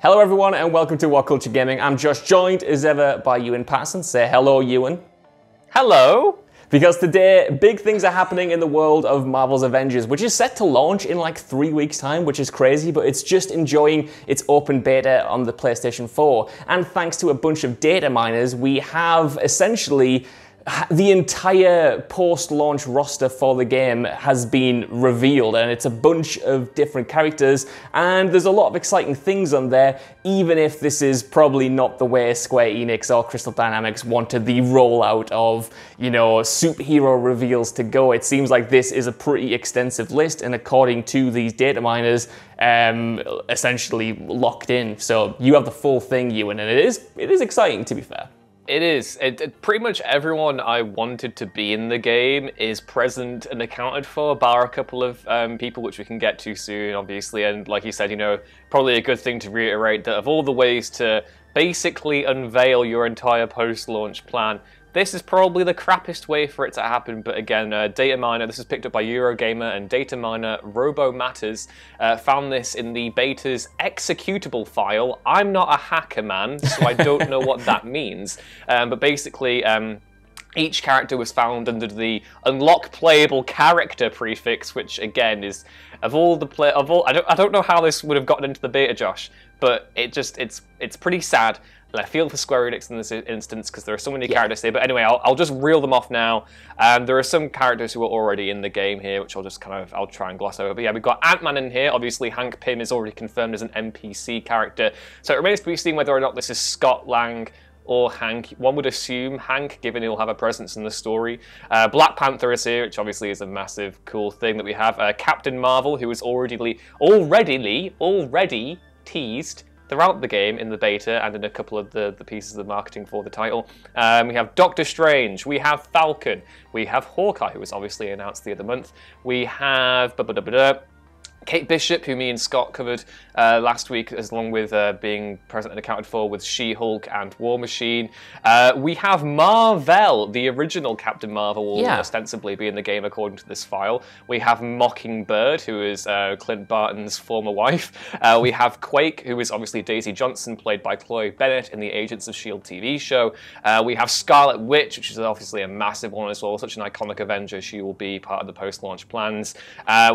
Hello everyone and welcome to WhatCulture Gaming. I'm Josh, joined as ever by Ewan Patterson. Say hello, Ewan. Hello. Because today, big things are happening in the world of Marvel's Avengers, which is set to launch in like 3 weeks time, which is crazy, but it's just enjoying its open beta on the PlayStation 4. And thanks to a bunch of data miners, we have essentially the entire post-launch roster for the game has been revealed, and it's a bunch of different characters, and there's a lot of exciting things on there, even if this is probably not the way Square Enix or Crystal Dynamics wanted the rollout of, you know, superhero reveals to go. It seems like this is a pretty extensive list, and according to these data miners, essentially locked in. So you have the full thing, Ewan, and it is exciting, to be fair. It is. Pretty much everyone I wanted to be in the game is present and accounted for, bar a couple of people which we can get to soon, obviously. And like you said, you know, probably a good thing to reiterate that of all the ways to basically unveil your entire post-launch plan, this is probably the crappiest way for it to happen. But again, data miner, this is picked up by Eurogamer, and data miner Robo Matters found this in the beta's executable file. I'm not a hacker, man, so I don't know what that means. But basically, each character was found under the unlock playable character prefix, which again is of all the I don't know how this would have gotten into the beta, Josh, but it's pretty sad. And I feel for Square Enix in this instance because there are so many characters here. But anyway, I'll just reel them off now. There are some characters who are already in the game here, which I'll just I'll try and gloss over. But yeah, we've got Ant-Man in here. Obviously, Hank Pym is already confirmed as an NPC character. So it remains to be seen whether or not this is Scott Lang or Hank. One would assume Hank, given he'll have a presence in the story. Black Panther is here, which obviously is a massive, cool thing that we have. Captain Marvel, who is already teased throughout the game in the beta and in a couple of the pieces of the marketing for the title. We have Doctor Strange, we have Falcon, we have Hawkeye, who was obviously announced the other month. We have Kate Bishop, who me and Scott covered last week, as along with being present and accounted for with She-Hulk and War Machine. We have Mar-Vell, the original Captain Marvel, will ostensibly be in the game according to this file. We have Mockingbird, who is Clint Barton's former wife. We have Quake, who is obviously Daisy Johnson, played by Chloe Bennett in the Agents of S.H.I.E.L.D. TV show. We have Scarlet Witch, which is obviously a massive one as well, such an iconic Avenger. She will be part of the post-launch plans.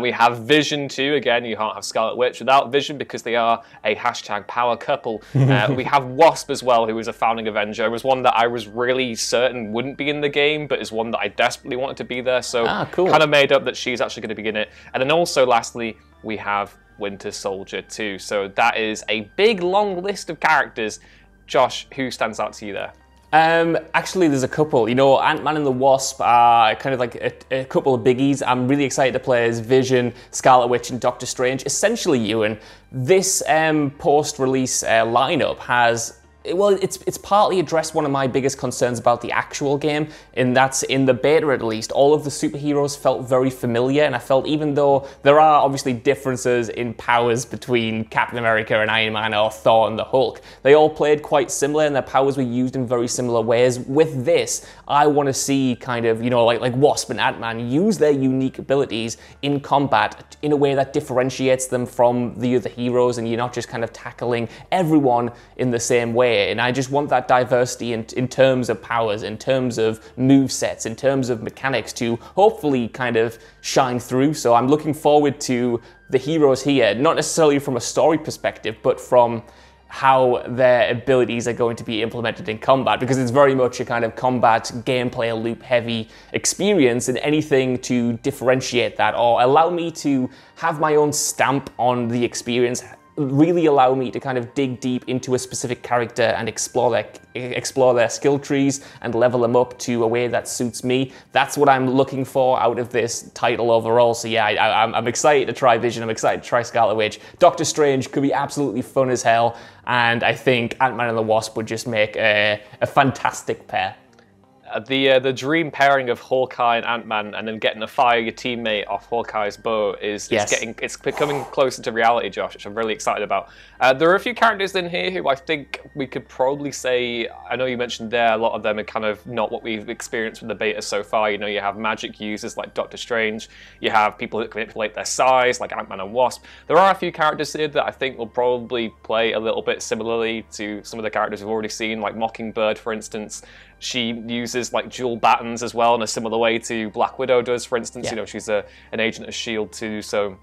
We have Vision, too. Again, you can't have Scarlet Witch without Vision because they are a hashtag power couple. We have Wasp as well, who is a founding Avenger. It was one that I was really certain wouldn't be in the game, but is one that I desperately wanted to be there. So cool. Kind of made up that she's actually going to be in it. And then also, lastly, we have Winter Soldier too. So that is a big, long list of characters. Josh, who stands out to you there? Actually, there's a couple. You know, Ant-Man and the Wasp are kind of like a couple of biggies. I'm really excited to play as Vision, Scarlet Witch, and Doctor Strange. Essentially, Ewan, this post-release lineup has, well, it's partly addressed one of my biggest concerns about the actual game, and that's in the beta at least, all of the superheroes felt very familiar, and I felt even though there are obviously differences in powers between Captain America and Iron Man or Thor and the Hulk, they all played quite similar and their powers were used in very similar ways. With this, I want to see kind of, you know, like Wasp and Ant-Man use their unique abilities in combat in a way that differentiates them from the other heroes, and you're not just kind of tackling everyone in the same way. And I just want that diversity in terms of powers, in terms of movesets, in terms of mechanics to hopefully kind of shine through. So I'm looking forward to the heroes here, not necessarily from a story perspective, but from how their abilities are going to be implemented in combat, because it's very much a kind of combat gameplay loop heavy experience, and anything to differentiate that or allow me to have my own stamp on the experience, really allow me to kind of dig deep into a specific character and explore their skill trees and level them up to a way that suits me. That's what I'm looking for out of this title overall. So yeah, I'm excited to try Vision, I'm excited to try Scarlet Witch. Doctor Strange could be absolutely fun as hell, and I think Ant-Man and the Wasp would just make a fantastic pair. The dream pairing of Hawkeye and Ant-Man, and then getting to fire your teammate off Hawkeye's bow is it's becoming closer to reality, Josh, which I'm really excited about. There are a few characters in here who I think we could probably say, I know you mentioned there, a lot of them are kind of not what we've experienced with the beta so far. You know, you have magic users like Doctor Strange, you have people who can manipulate their size like Ant-Man and Wasp. There are a few characters here that I think will probably play a little bit similarly to some of the characters we've already seen, like Mockingbird, for instance. She uses like dual batons as well in a similar way to Black Widow does, for instance. Yeah. You know, she's an agent of S.H.I.E.L.D. too, so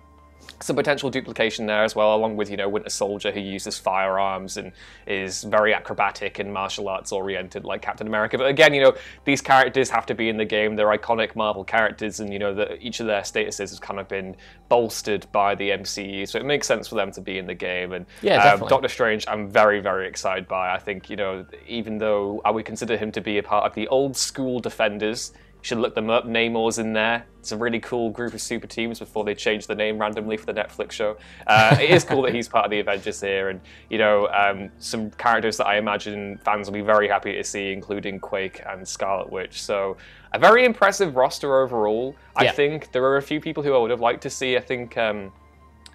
some potential duplication there as well, along with, you know, Winter Soldier, who uses firearms and is very acrobatic and martial arts oriented like Captain America. But again, you know, these characters have to be in the game. They're iconic Marvel characters, and you know that each of their statuses has kind of been bolstered by the MCU, so it makes sense for them to be in the game. And yeah, Doctor Strange, I'm very, very excited by. I think, you know, even though I would consider him to be a part of the old school Defenders, should look them up. Namor's in there. It's a really cool group of super teams before they change the name randomly for the Netflix show. It is cool that he's part of the Avengers here, and you know, some characters that I imagine fans will be very happy to see, including Quake and Scarlet Witch. So a very impressive roster overall. Yeah. I think there are a few people who I would have liked to see. I think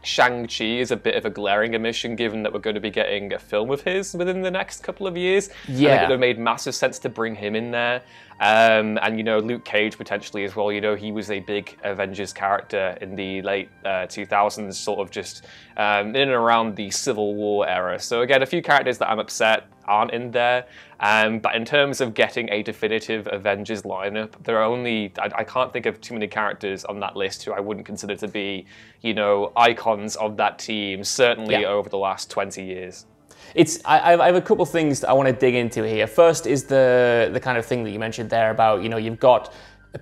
Shang-Chi is a bit of a glaring omission, given that we're going to be getting a film of his within the next couple of years. Yeah. I think it would have made massive sense to bring him in there. And, you know, Luke Cage potentially as well. You know, he was a big Avengers character in the late 2000s, sort of just in and around the Civil War era. So again, a few characters that I'm upset aren't in there. But in terms of getting a definitive Avengers lineup, there are only, I can't think of too many characters on that list who I wouldn't consider to be, you know, icons of that team, certainly over the last 20 years. I have a couple things that I want to dig into here. First is the kind of thing that you mentioned there about, you know, you've got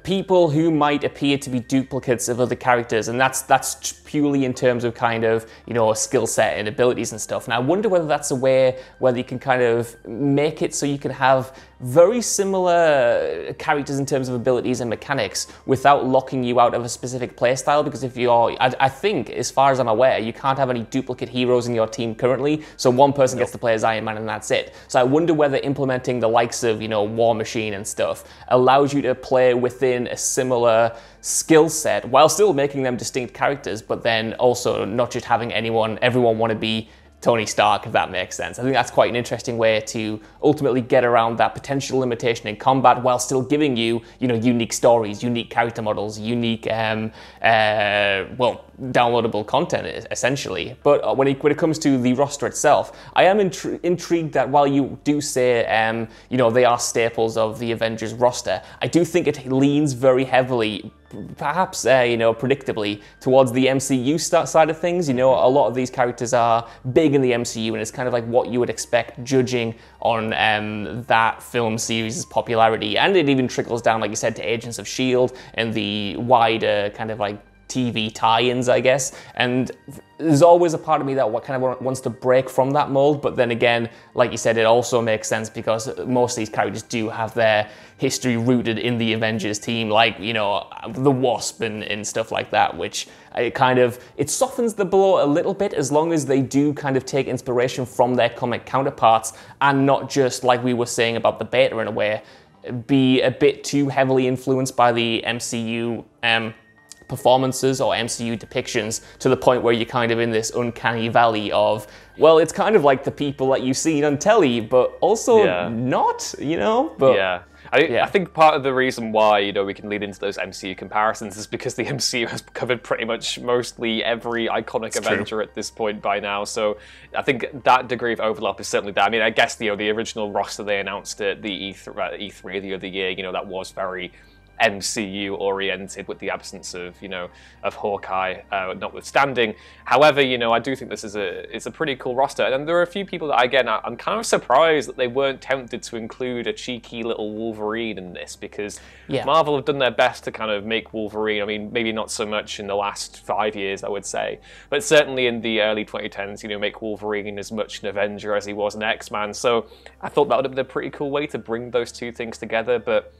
people who might appear to be duplicates of other characters, and that's purely in terms of kind of, you know, skill set and abilities and stuff. And I wonder whether that's a way whether you can kind of make it so you can have very similar characters in terms of abilities and mechanics without locking you out of a specific playstyle. Because if you're, I think, as far as I'm aware, you can't have any duplicate heroes in your team currently. So one person gets to play as Iron Man and that's it. So I wonder whether implementing the likes of, you know, War Machine and stuff allows you to play with within a similar skill set while still making them distinct characters, but then also not just having everyone want to be Tony Stark, if that makes sense. I think that's quite an interesting way to ultimately get around that potential limitation in combat while still giving you, you know, unique stories, unique character models, unique, well, downloadable content, essentially. But when it comes to the roster itself, I am intrigued that while you do say, you know, they are staples of the Avengers roster, I do think it leans very heavily, perhaps, you know, predictably, towards the MCU side of things. You know, a lot of these characters are big in the MCU, and it's kind of like what you would expect judging on that film series' popularity. And it even trickles down, like you said, to Agents of S.H.I.E.L.D. and the wider kind of like TV tie-ins, I guess. And there's always a part of me that kind of wants to break from that mold, but then again, like you said, it also makes sense because most of these characters do have their history rooted in the Avengers team, like, you know, the Wasp and stuff like that, which it softens the blow a little bit as long as they do kind of take inspiration from their comic counterparts and not just, like we were saying about the beta in a way, be a bit too heavily influenced by the MCU performances or MCU depictions to the point where you're kind of in this uncanny valley of, well, it's kind of like the people that you've seen on telly, but also not, you know? But yeah. I think part of the reason why, you know, we can lead into those MCU comparisons is because the MCU has covered pretty much mostly every iconic Avenger at this point by now. So I think that degree of overlap is certainly there. I mean, I guess, you know, the original roster they announced at the E3 the other year, you know, that was very MCU oriented, with the absence of, you know, of Hawkeye notwithstanding. However, you know, I do think this is a pretty cool roster, and there are a few people that, again, I'm kind of surprised that they weren't tempted to include a cheeky little Wolverine in this, because Marvel have done their best to kind of make Wolverine, I mean, maybe not so much in the last 5 years, I would say, but certainly in the early 2010s, you know, make Wolverine as much an Avenger as he was an X-Man. So I thought that would have been a pretty cool way to bring those two things together, but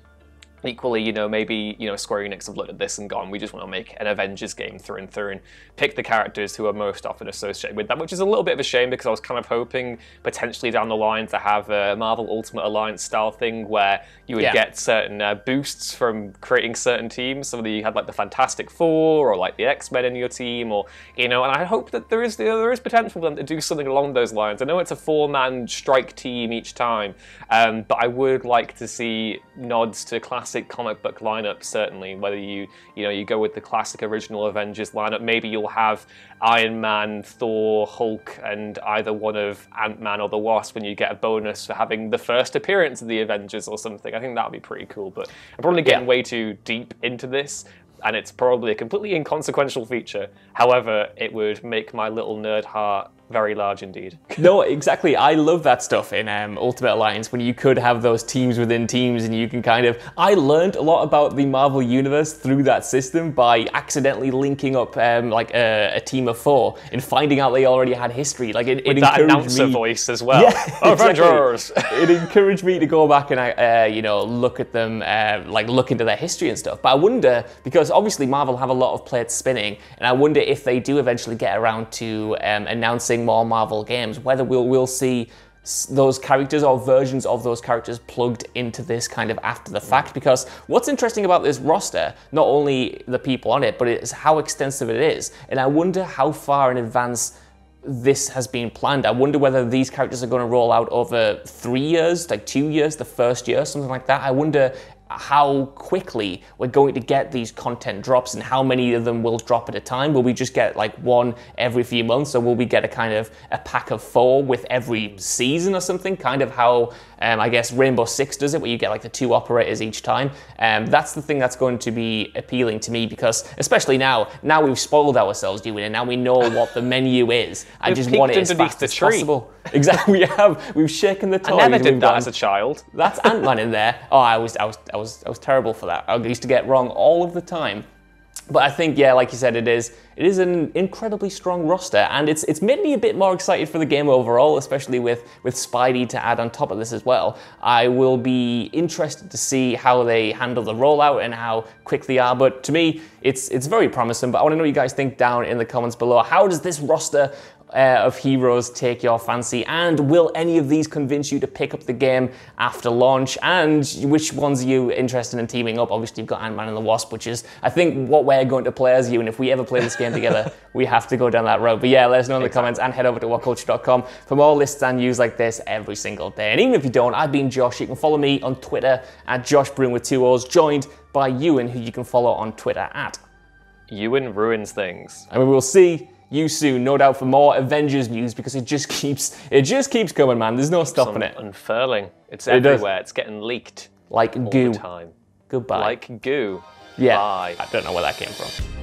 Equally, you know, maybe, you know, Square Enix have looked at this and gone, we just want to make an Avengers game through and through and pick the characters who are most often associated with that, which is a little bit of a shame because I was kind of hoping potentially down the line to have a Marvel Ultimate Alliance style thing where you would get certain boosts from creating certain teams. So you had like the Fantastic Four or like the X-Men in your team, or, you know, and I hope that there is potential for them to do something along those lines. I know it's a four-man strike team each time, but I would like to see nods to classic comic book lineup, certainly, whether you go with the classic original Avengers lineup. Maybe you'll have Iron Man, Thor, Hulk, and either one of Ant-Man or the Wasp when you get a bonus for having the first appearance of the Avengers or something. I think that would be pretty cool, but I'm probably getting way too deep into this, and it's probably a completely inconsequential feature. However, it would make my little nerd heart very large indeed. No, exactly. I love that stuff in Ultimate Alliance when you could have those teams within teams and you can kind of... I learned a lot about the Marvel Universe through that system by accidentally linking up like a team of four and finding out they already had history. Like it with that announcer voice as well. Yeah, Avengers. Exactly. It encouraged me to go back and you know, look at them, like look into their history and stuff. But I wonder, because obviously Marvel have a lot of plates spinning, and I wonder if they do eventually get around to announcing more Marvel games, whether we'll see those characters or versions of those characters plugged into this kind of after the fact. Because what's interesting about this roster, not only the people on it, but it's how extensive it is, and I wonder how far in advance this has been planned. I wonder whether these characters are going to roll out over 3 years, like 2 years, the first year, something like that. I wonder how quickly we're going to get these content drops and how many of them will drop at a time. Will we just get like one every few months, or will we get a kind of a pack of four with every season or something? Kind of how I guess Rainbow Six does it, where you get like the two operators each time. That's the thing that's going to be appealing to me, because especially now we've spoiled ourselves doing it. Now we know what the menu is. I just want it as fast as possible. Exactly, we have. We've shaken the toys. I never did that as a child. That's Ant-Man in there. Oh, I was terrible for that. I used to get wrong all of the time. But I think, yeah, like you said, it is an incredibly strong roster, and it's made me a bit more excited for the game overall, especially with Spidey to add on top of this as well. I will be interested to see how they handle the rollout and how quick they are, but to me, it's very promising. But I want to know what you guys think down in the comments below. How does this roster of heroes take your fancy, and will any of these convince you to pick up the game after launch? And which ones are you interested in teaming up? Obviously, you've got Ant-Man and the Wasp, which is, I think, what we're going to play as you, and if we ever play this game together, we have to go down that road. But yeah, let us know in the comments, and head over to whatculture.com for more lists and news like this every single day. And even if you don't, I've been Josh. You can follow me on Twitter at JoshBroom with 2 O's, joined by Ewan, who you can follow on Twitter at Ewan Ruins Things. And we will see you soon, no doubt, for more Avengers news, because it just keeps coming, man. There's no stopping it. Unfurling. It's everywhere. It's getting leaked. Like goo. All the time. Goodbye. Like goo. Yeah. Bye. I don't know where that came from.